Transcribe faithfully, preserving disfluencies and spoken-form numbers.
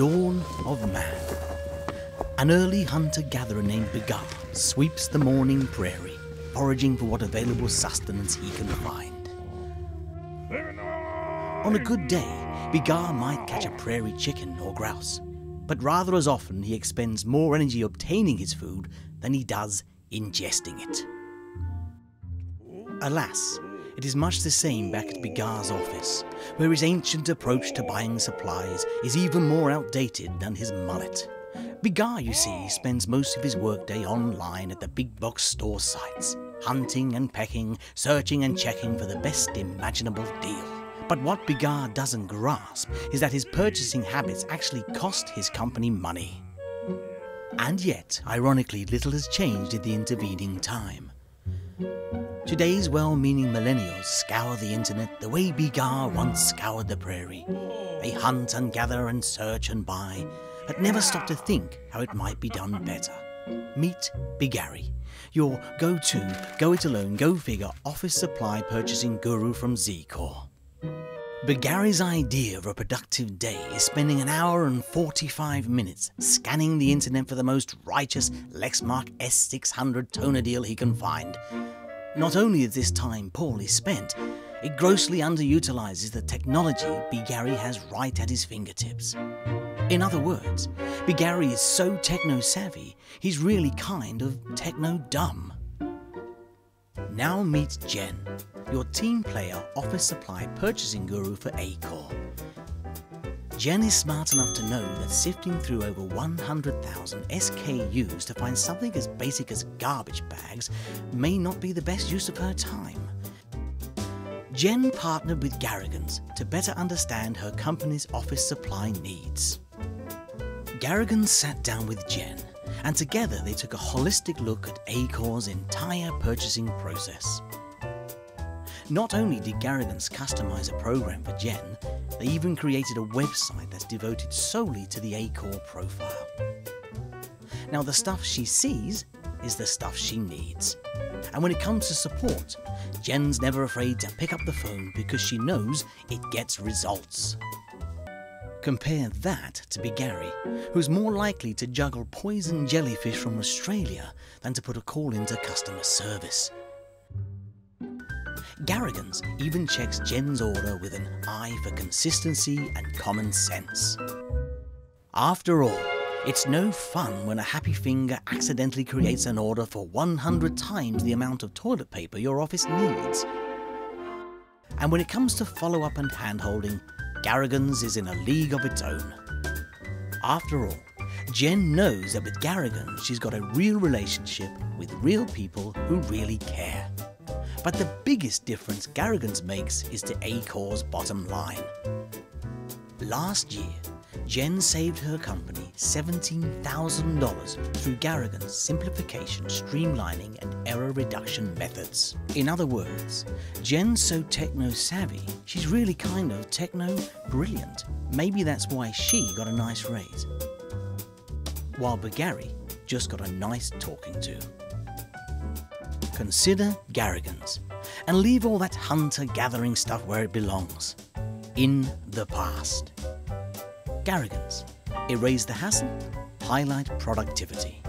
dawn of man. An early hunter-gatherer named Begum sweeps the morning prairie, foraging for what available sustenance he can find. On a good day, Begum might catch a prairie chicken or grouse, but rather as often he expends more energy obtaining his food than he does ingesting it. Alas, it is much the same back at Begum's office, where his ancient approach to buying supplies is even more outdated than his mullet. Begum, you see, spends most of his workday online at the big box store sites, hunting and pecking, searching and checking for the best imaginable deal. But what Begum doesn't grasp is that his purchasing habits actually cost his company money. And yet, ironically, little has changed in the intervening time. Today's well-meaning millennials scour the internet the way Begum once scoured the prairie. They hunt and gather and search and buy, but never stop to think how it might be done better. Meet Begum, your go-to, go-it-alone, go-figure office supply purchasing guru from Z-Corp. Begum's idea of a productive day is spending an hour and forty-five minutes scanning the internet for the most righteous Lexmark S six hundred toner deal he can find. Not only is this time poorly spent, it grossly underutilizes the technology Begum has right at his fingertips. In other words, Begum is so techno-savvy, he's really kind of techno-dumb. Now meet Jen, your team player office supply purchasing guru for Acor. Jen is smart enough to know that sifting through over one hundred thousand S K Us to find something as basic as garbage bags may not be the best use of her time. Jen partnered with Garrigan's to better understand her company's office supply needs. Garrigan's sat down with Jen, and together they took a holistic look at Acor's entire purchasing process. Not only did Garrigan's customize a program for Jen, they even created a website that's devoted solely to the Acor profile. Now the stuff she sees is the stuff she needs. And when it comes to support, Jen's never afraid to pick up the phone because she knows it gets results. Compare that to Begum, who's more likely to juggle poison jellyfish from Australia than to put a call into customer service. Garrigan's even checks Jen's order with an eye for consistency and common sense. After all, it's no fun when a happy finger accidentally creates an order for one hundred times the amount of toilet paper your office needs. And when it comes to follow-up and hand-holding, Garrigan's is in a league of its own. After all, Jen knows that with Garrigan's she's got a real relationship with real people who really care. But the biggest difference Garrigan's makes is to Acor's bottom line. Last year, Jen saved her company seventeen thousand dollars through Garrigan's simplification, streamlining and error reduction methods. In other words, Jen's so techno-savvy, she's really kind of techno-brilliant. Maybe that's why she got a nice raise, while Begum just got a nice talking to. Consider Garrigan's, and leave all that hunter-gathering stuff where it belongs, in the past. Garrigan's, erase the hassle, highlight productivity.